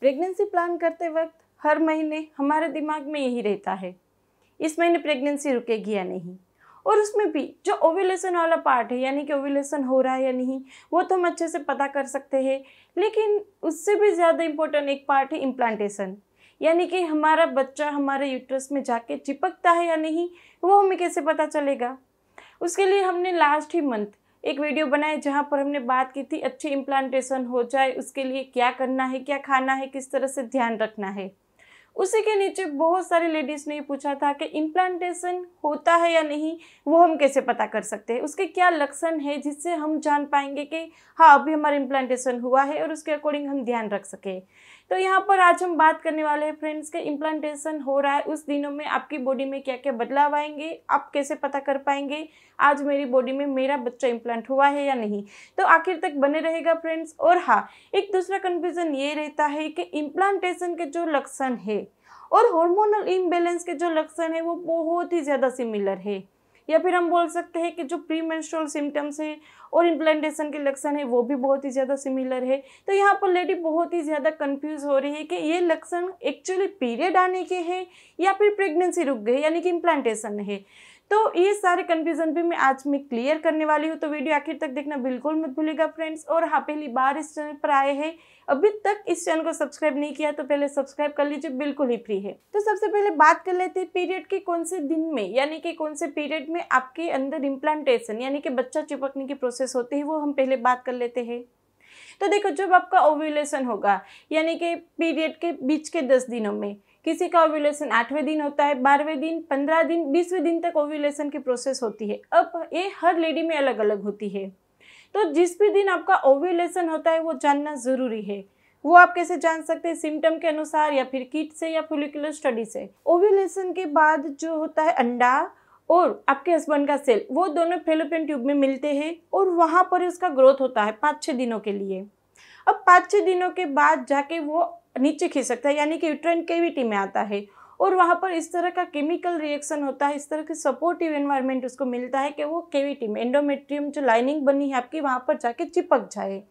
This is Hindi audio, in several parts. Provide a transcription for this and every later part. प्रेगनेंसी प्लान करते वक्त हर महीने हमारे दिमाग में यही रहता है, इस महीने प्रेगनेंसी रुकेगी या नहीं। और उसमें भी जो ओव्यूलेशन वाला पार्ट है, यानी कि ओव्यूलेशन हो रहा है या नहीं, वो तो हम अच्छे से पता कर सकते हैं, लेकिन उससे भी ज़्यादा इम्पोर्टेंट एक पार्ट है इम्प्लांटेशन, यानी कि हमारा बच्चा हमारे यूट्रस में जाके चिपकता है या नहीं, वो हमें कैसे पता चलेगा। उसके लिए हमने लास्ट ही मंथ एक वीडियो बनाया जहाँ पर हमने बात की थी अच्छे इम्प्लांटेशन हो जाए उसके लिए क्या करना है, क्या खाना है, किस तरह से ध्यान रखना है। उसी के नीचे बहुत सारे लेडीज़ ने पूछा था कि इम्प्लांटेशन होता है या नहीं वो हम कैसे पता कर सकते हैं, उसके क्या लक्षण है जिससे हम जान पाएंगे कि हाँ अभी हमारा इम्प्लांटेशन हुआ है और उसके अकॉर्डिंग हम ध्यान रख सकें। तो यहाँ पर आज हम बात करने वाले हैं फ्रेंड्स के इम्प्लांटेशन हो रहा है उस दिनों में आपकी बॉडी में क्या क्या बदलाव आएंगे, आप कैसे पता कर पाएंगे आज मेरी बॉडी में मेरा बच्चा इम्प्लांट हुआ है या नहीं। तो आखिर तक बने रहेगा फ्रेंड्स। और हाँ, एक दूसरा कन्फ्यूज़न ये रहता है कि इम्प्लांटेशन के जो लक्षण है और हार्मोनल इम्बैलेंस के जो लक्षण है वो बहुत ही ज़्यादा सिमिलर है, या फिर हम बोल सकते हैं कि जो प्री मेंस्ट्रुअल सिम्टम्स है और इम्प्लांटेशन के लक्षण है वो भी बहुत ही ज़्यादा सिमिलर है। तो यहाँ पर लेडी बहुत ही ज़्यादा कंफ्यूज हो रही है कि ये लक्षण एक्चुअली पीरियड आने के हैं या फिर प्रेगनेंसी रुक गई यानी कि इम्प्लांटेशन है। तो ये सारे कन्फ्यूज़न भी मैं आज में क्लियर करने वाली हूँ, तो वीडियो आखिर तक देखना बिल्कुल मत भूलिएगा फ्रेंड्स। और हाँ, पहली बार इस चैनल पर आए हैं, अभी तक इस चैनल को सब्सक्राइब नहीं किया तो पहले सब्सक्राइब कर लीजिए, बिल्कुल ही फ्री है। तो सबसे पहले बात कर लेते हैं पीरियड के कौन से दिन में, यानी कि कौन से पीरियड में आपके अंदर इम्प्लांटेशन यानी कि बच्चा चिपकने की प्रोसेस होती है, वो हम पहले बात कर लेते हैं। तो देखो, जब आपका ओव्यूलेशन होगा यानी कि पीरियड के बीच के 10 दिनों में, किसी का ओव्यूलेशन 8वें दिन होता है, 12वें दिन, 15 दिन, 20वें दिन तक ओव्यूलेशन की प्रोसेस होती है। अब ये हर लेडी में अलग अलग होती है, तो जिस भी दिन आपका ओव्यूलेशन होता है वो जानना ज़रूरी है। वो आप कैसे जान सकते हैं? सिम्टम के अनुसार या फिर किट से या फोलिकुलर स्टडी से। ओव्यूलेशन के बाद जो होता है अंडा और आपके हस्बैंड का सेल, वो दोनों फैलोपियन ट्यूब में मिलते हैं और वहाँ पर उसका ग्रोथ होता है 5-6 दिनों के लिए। अब 5-6 दिनों के बाद जाके वो नीचे खिसकता है यानी कि यूट्राइन कैविटी में आता है और वहाँ पर इस तरह का केमिकल रिएक्शन होता है, इस तरह की सपोर्टिव एनवायरनमेंट उसको मिलता है कि वो कैविटी में एंडोमेट्रियम जो लाइनिंग बनी है आपकी, वहाँ पर जाके चिपक जाए।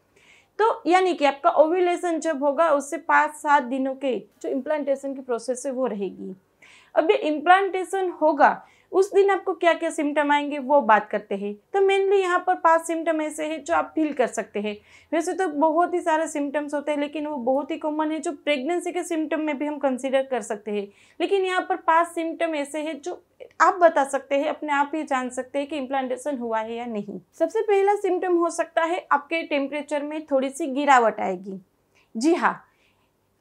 तो यानी कि आपका ओव्यूलेशन जब होगा उससे 5-7 दिनों के जो इम्प्लांटेशन की प्रोसेस है वो रहेगी। अब ये इम्प्लांटेशन होगा उस दिन आपको क्या क्या सिम्टम आएंगे वो बात करते हैं। तो मेनली यहाँ पर 5 सिम्टम ऐसे हैं जो आप फील कर सकते हैं। वैसे तो बहुत ही सारे सिम्टम्स होते हैं लेकिन वो बहुत ही कॉमन है जो प्रेगनेंसी के सिम्टम में भी हम कंसीडर कर सकते हैं, लेकिन यहाँ पर 5 सिम्टम ऐसे हैं जो आप बता सकते हैं, अपने आप ही जान सकते हैं कि इम्प्लांटेशन हुआ है या नहीं। सबसे पहला सिम्टम हो सकता है आपके टेम्परेचर में थोड़ी सी गिरावट आएगी। जी हाँ,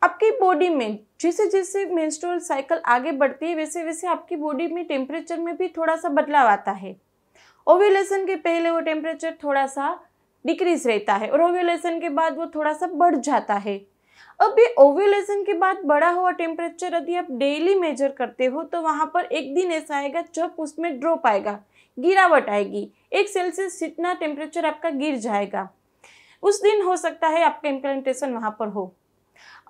आपकी बॉडी में जैसे जैसे मेंस्ट्रुअल साइकिल आगे बढ़ती है वैसे वैसे आपकी बॉडी में टेम्परेचर में भी थोड़ा सा बदलाव आता है। ओव्यूलेशन के पहले वो टेम्परेचर थोड़ा सा डिक्रीज रहता है और ओव्यूलेशन के बाद वो थोड़ा सा बढ़ जाता है। अब ये ओव्यूलेशन के बाद बढ़ा हुआ टेम्परेचर यदि आप डेली मेजर करते हो तो वहाँ पर एक दिन ऐसा आएगा जब उसमें ड्रॉप आएगा, गिरावट आएगी, 1 सेल्सियस जितना टेम्परेचर आपका गिर जाएगा। उस दिन हो सकता है आपका इम्प्लांटेशन वहाँ पर हो।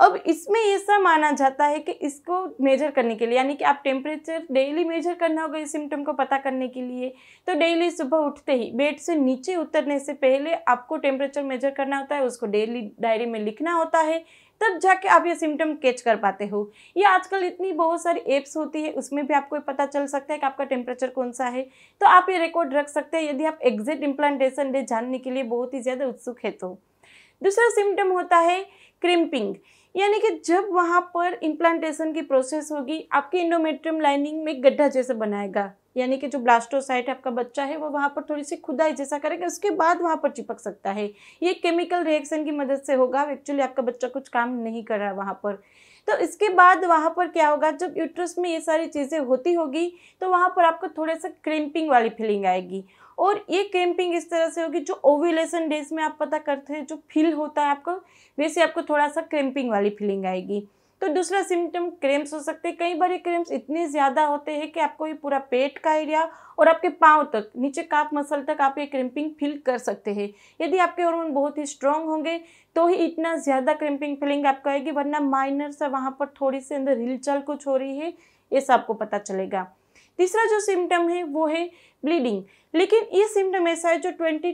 अब इसमें ऐसा माना जाता है कि इसको मेजर करने के लिए, यानी कि आप टेम्परेचर डेली मेजर करना होगा इस सिम्टम को पता करने के लिए। तो डेली सुबह उठते ही, बेड से नीचे उतरने से पहले आपको टेम्परेचर मेजर करना होता है, उसको डेली डायरी में लिखना होता है, तब जाके आप ये सिम्टम कैच कर पाते हो। ये आजकल इतनी बहुत सारी ऐप्स होती है उसमें भी आपको पता चल सकता है कि आपका टेम्परेचर कौन सा है, तो आप ये रिकॉर्ड रख सकते हैं यदि आप एग्जैक्ट इम्प्लांटेशन डे जानने के लिए बहुत ही ज़्यादा उत्सुक है तो। दूसरा सिम्टम होता है क्रिम्पिंग, यानी कि जब वहाँ पर इम्प्लांटेशन की प्रोसेस होगी आपकी एंडोमेट्रियम लाइनिंग में गड्ढा जैसे बनाएगा, यानी कि जो ब्लास्टोसाइट आपका बच्चा है वो वहाँ पर थोड़ी सी खुदाई जैसा करेगा, उसके बाद वहाँ पर चिपक सकता है। ये केमिकल रिएक्शन की मदद से होगा, एक्चुअली आपका बच्चा कुछ काम नहीं कर रहा वहाँ पर। तो इसके बाद वहाँ पर क्या होगा, जब यूट्रस में ये सारी चीज़ें होती होगी तो वहाँ पर आपको थोड़ा सा क्रिम्पिंग वाली फीलिंग आएगी। और ये क्रिम्पिंग इस तरह से होगी जो ओव्यूलेशन डेज में आप पता करते हैं जो फील होता है आपको, वैसे आपको थोड़ा सा क्रिम्पिंग वाली फीलिंग आएगी। तो दूसरा सिम्टम क्रेम्स हो सकते हैं। कई बार ये क्रेम्स इतने ज़्यादा होते हैं कि आपको ये पूरा पेट का एरिया और आपके पाँव तक, नीचे काफ मसल तक आप ये क्रिम्पिंग फील कर सकते हैं। यदि आपके हार्मोन बहुत ही स्ट्रांग होंगे तो ही इतना ज़्यादा क्रिम्पिंग फीलिंग आपको आएगी, वरना माइनर सा वहाँ पर थोड़ी सी अंदर हिलचल कुछ हो रही है ऐसा आपको पता चलेगा। तीसरा जो सिम्टम है वो है ब्लीडिंग, लेकिन ये सिम्टम ऐसा है जो 20 से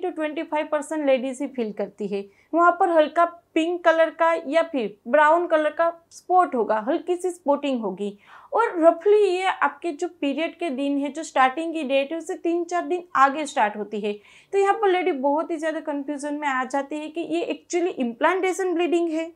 25% लेडीज ही फील करती है। वहाँ पर हल्का पिंक कलर का या फिर ब्राउन कलर का स्पॉट होगा, हल्की सी स्पॉटिंग होगी और रफली ये आपके जो पीरियड के दिन है, जो स्टार्टिंग की डेट है उससे 3-4 दिन आगे स्टार्ट होती है। तो यहाँ पर लेडी बहुत ही ज़्यादा कन्फ्यूज़न में आ जाती है कि ये एक्चुअली इम्प्लांटेशन ब्लीडिंग है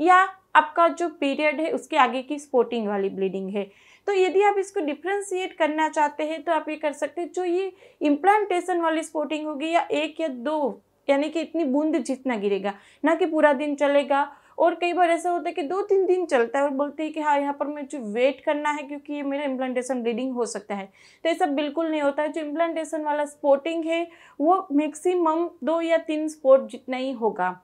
या आपका जो पीरियड है उसके आगे की स्पॉटिंग वाली ब्लीडिंग है। तो यदि आप इसको डिफ्रेंशिएट करना चाहते हैं तो आप ये कर सकते हैं, जो ये इम्प्लांटेशन वाली स्पॉटिंग होगी या 1 या 2 यानी कि इतनी बूंद जितना गिरेगा, ना कि पूरा दिन चलेगा। और कई बार ऐसा होता है कि 2-3 दिन चलता है और बोलते हैं कि हाँ यहाँ पर मुझे वेट करना है क्योंकि ये मेरा इम्प्लांटेशन ब्लीडिंग हो सकता है। तो ये सब बिल्कुल नहीं होता है। जो इम्प्लांटेशन वाला स्पॉटिंग है वो मैक्सिमम 2 या 3 स्पॉट जितना ही होगा,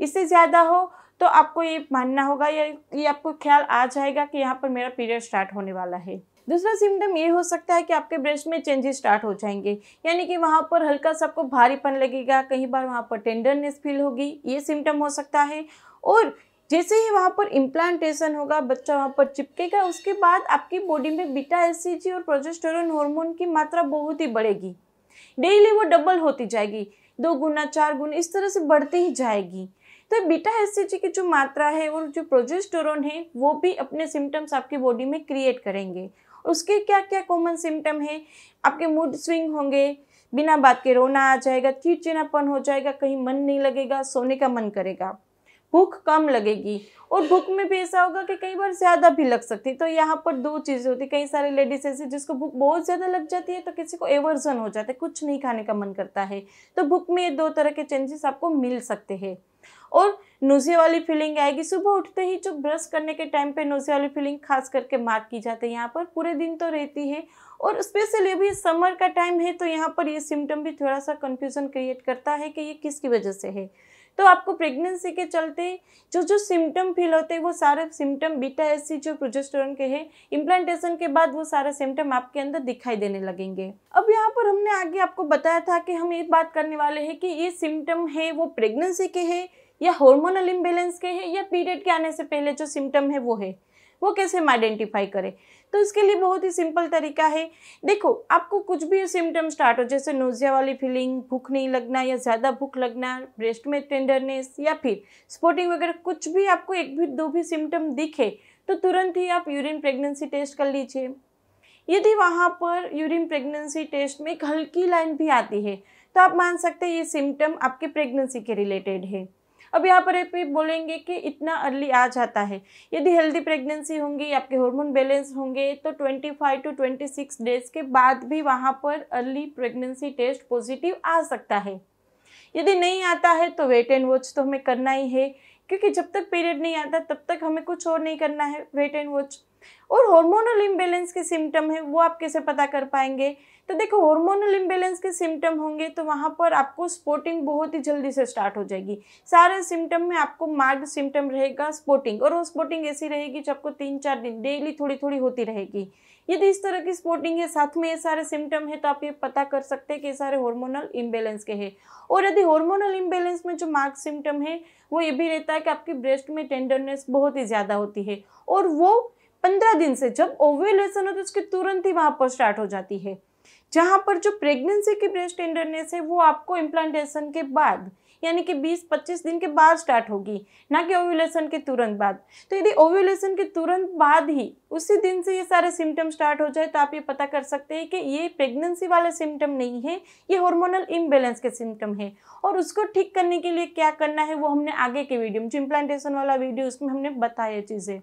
इससे ज़्यादा हो तो आपको ये मानना होगा या ये आपको ख्याल आ जाएगा कि यहाँ पर मेरा पीरियड स्टार्ट होने वाला है। दूसरा सिम्टम ये हो सकता है कि आपके ब्रेस्ट में चेंजेस स्टार्ट हो जाएंगे, यानी कि वहाँ पर हल्का सा आपको भारीपन लगेगा, कई बार वहाँ पर टेंडरनेस फील होगी, ये सिम्टम हो सकता है। और जैसे ही वहाँ पर इम्प्लांटेशन होगा, बच्चा वहाँ पर चिपकेगा, उसके बाद आपकी बॉडी में बीटा एससीजी और प्रोजेस्टेरोन हार्मोन की मात्रा बहुत ही बढ़ेगी, डेली वो डबल होती जाएगी, 2 गुना 4 गुना इस तरह से बढ़ती ही जाएगी। तो बीटा एससीजी की जो मात्रा है और जो प्रोजेस्टेरोन है वो भी अपने सिम्टम्स आपकी बॉडी में क्रिएट करेंगे। उसके क्या क्या कॉमन सिम्टम है, आपके मूड स्विंग होंगे, बिना बात के रोना आ जाएगा, चिड़चिड़ापन हो जाएगा, कहीं मन नहीं लगेगा, सोने का मन करेगा, भूख कम लगेगी और भूख में भी ऐसा होगा कि कई बार ज़्यादा भी लग सकती है। तो यहाँ पर 2 चीज़ें होती है, कई सारे लेडीज ऐसी जिसको भूख बहुत ज़्यादा लग जाती है, तो किसी को एवर्जन हो जाता है, कुछ नहीं खाने का मन करता है। तो भूख में ये 2 तरह के चेंजेस आपको मिल सकते हैं। और नोज़िया वाली फीलिंग आएगी, सुबह उठते ही जो ब्रश करने के टाइम पे नोज़िया वाली फीलिंग खास करके मार्क की जाती है, यहाँ पर पूरे दिन तो रहती है और स्पेशली अभी समर का टाइम है तो यहाँ पर ये सिम्टम भी थोड़ा सा कंफ्यूजन क्रिएट करता है कि ये किसकी वजह से है। तो आपको प्रेगनेंसी के चलते जो जो सिम्टम फील होते हैं वो सारे सिम्टम बीटा एससीजी जो प्रोजेस्टेरोन के हैं, इम्प्लांटेशन के बाद वो सारे सिम्टम आपके अंदर दिखाई देने लगेंगे। अब यहाँ पर हमने आगे आपको बताया था कि हम ये बात करने वाले हैं कि ये सिम्टम है वो प्रेगनेंसी के हैं या हार्मोनल इम्बेलेंस के हैं या पीरियड के आने से पहले जो सिम्टम है वो है, वो कैसे हम आइडेंटिफाई करें। तो इसके लिए बहुत ही सिंपल तरीका है। देखो, आपको कुछ भी सिम्टम स्टार्ट हो, जैसे नोज़िया वाली फीलिंग, भूख नहीं लगना या ज़्यादा भूख लगना, ब्रेस्ट में टेंडरनेस या फिर स्पॉटिंग वगैरह, कुछ भी आपको 1 भी 2 भी सिम्टम दिखे तो तुरंत ही आप यूरिन प्रेगनेंसी टेस्ट कर लीजिए। यदि वहाँ पर यूरिन प्रेगनेंसी टेस्ट में एक हल्की लाइन भी आती है तो आप मान सकते हैं ये सिम्टम आपके प्रेगनेंसी के रिलेटेड है। अब यहाँ पर आप बोलेंगे कि इतना अर्ली आ जाता है। यदि हेल्दी प्रेगनेंसी होंगी, आपके हार्मोन बैलेंस होंगे तो 25 से 26 डेज के बाद भी वहाँ पर अर्ली प्रेगनेंसी टेस्ट पॉजिटिव आ सकता है। यदि नहीं आता है तो वेट एंड वॉच तो हमें करना ही है, क्योंकि जब तक पीरियड नहीं आता तब तक हमें कुछ और नहीं करना है, वेट एंड वॉच। और हार्मोनल इम्बेलेंस के सिम्टम है वो आप कैसे पता कर पाएंगे? तो देखो, हार्मोनल इम्बेलेंस के सिम्टम होंगे तो वहाँ पर आपको स्पॉटिंग बहुत ही जल्दी से स्टार्ट हो जाएगी। सारे सिम्टम में आपको मार्ग सिम्टम रहेगा स्पॉटिंग, और वो स्पॉटिंग ऐसी रहेगी जो आपको 3-4 दिन डेली थोड़ी थोड़ी होती रहेगी। यदि इस तरह की स्पॉटिंग है, साथ में ये सारे सिम्टम है, तो आप ये पता कर सकते हैं कि ये सारे हार्मोनल इम्बेलेंस के हैं। और यदि हार्मोनल इम्बेलेंस में जो मार्ग सिम्टम है वो ये भी रहता है कि आपकी ब्रेस्ट में टेंडरनेस बहुत ही ज़्यादा होती है और वो 15 दिन से, जब ओव्यूलेशन हो तो उसके तुरंत ही वहाँ पर स्टार्ट हो जाती है। जहाँ पर जो प्रेगनेंसी की ब्रेस्ट टेंडरनेस है वो आपको इम्प्लांटेशन के बाद यानी कि 20-25 दिन के बाद स्टार्ट होगी, ना कि ओव्यूलेशन के तुरंत बाद। तो यदि ओव्यूलेशन के तुरंत बाद ही उसी दिन से ये सारे सिम्टम स्टार्ट हो जाए तो आप ये पता कर सकते हैं कि ये प्रेगनेंसी वाले सिम्टम नहीं है, ये हार्मोनल इम्बेलेंस के सिम्टम है। और उसको ठीक करने के लिए क्या करना है वो हमने आगे के वीडियो में, जो इम्प्लांटेशन वाला वीडियो, उसमें हमने बताया चीज़ें।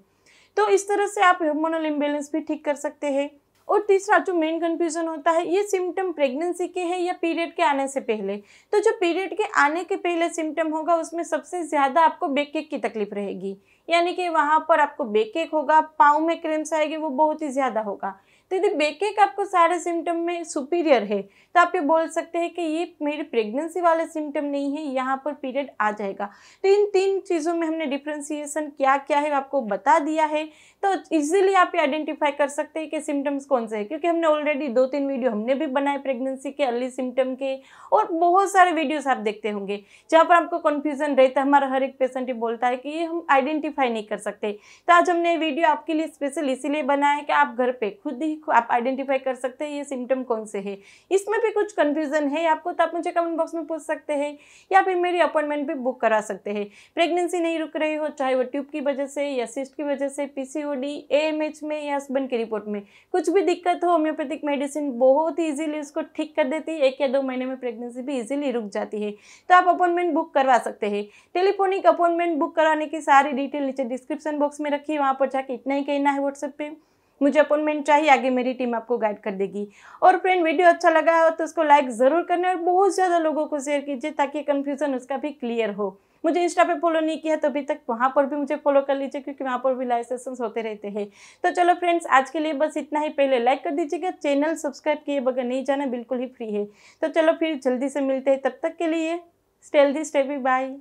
तो इस तरह से आप हार्मोनल इम्बेलेंस भी ठीक कर सकते हैं। और तीसरा जो मेन कंफ्यूजन होता है, ये सिम्टम प्रेगनेंसी के हैं या पीरियड के आने से पहले। तो जो पीरियड के आने के पहले सिम्टम होगा उसमें सबसे ज़्यादा आपको बैक एक की तकलीफ रहेगी, यानी कि वहाँ पर आपको बैक एक होगा, पाँव में क्रेम्स आएगी, वो बहुत ही ज़्यादा होगा। तो यदि बैक एक आपको सारे सिम्टम में सुपीरियर है तो आप ये बोल सकते हैं कि ये मेरी प्रेगनेंसी वाले सिम्टम नहीं है, यहाँ पर पीरियड आ जाएगा। तो इन 3 चीज़ों में हमने डिफ्रेंशिएशन क्या क्या है आपको बता दिया है, तो इजीली आप ये आइडेंटिफाई कर सकते हैं कि सिम्टम्स कौन से हैं, क्योंकि हमने ऑलरेडी 2-3 वीडियो हमने भी बनाए प्रेगनेंसी के अर्ली सिम्टम के, और बहुत सारे वीडियोज़ आप देखते होंगे जहाँ पर आपको कन्फ्यूजन रहता है। हमारा हर एक पेशेंट ही बोलता है कि ये हम आइडेंटिफाई नहीं कर सकते। तो आज हमने वीडियो आपके लिए स्पेशल इसीलिए बनाया है कि आप घर पर खुद ही आप आइडेंटिफाई कर सकते हैं ये सिम्टम कौन से हैं। इसमें भी कुछ कन्फ्यूज़न है आपको तो आप मुझे कमेंट बॉक्स में पूछ सकते हैं या फिर मेरी अपॉइंटमेंट भी बुक करा सकते हैं। प्रेगनेंसी नहीं रुक रही हो, चाहे वो ट्यूब की वजह से या सिस्ट की वजह से, PCOD, AMH में या हस्बैंड की रिपोर्ट में कुछ भी दिक्कत हो, होम्योपैथिक मेडिसिन बहुत ही ईजिली उसको ठीक कर देती है। 1 या 2 महीने में प्रेगनेंसी भी ईजिली रुक जाती है। तो आप अपॉइंटमेंट बुक करवा सकते हैं। टेलीफोनिक अपॉइंटमेंट बुक कराने की सारी डिटेल नीचे डिस्क्रिप्शन बॉक्स में रखी है, वहाँ पर जाके इतना ही कहना है व्हाट्सएप पे मुझे अपॉइंटमेंट चाहिए, आगे मेरी टीम आपको गाइड कर देगी। और फ्रेंड वीडियो अच्छा लगा हो तो उसको लाइक ज़रूर करना और बहुत ज़्यादा लोगों को शेयर कीजिए ताकि कन्फ्यूज़न उसका भी क्लियर हो। मुझे इंस्टा पे फॉलो नहीं किया तो अभी तक वहाँ पर भी मुझे फॉलो कर लीजिए क्योंकि वहाँ पर भी लाइव सेशंस होते रहते हैं। तो चलो फ्रेंड्स आज के लिए बस इतना ही। पहले लाइक कर दीजिएगा, चैनल सब्सक्राइब किए बगैर नहीं जाना, बिल्कुल ही फ्री है। तो चलो फिर जल्दी से मिलते हैं, तब तक के लिए stay healthy stay happy, bye.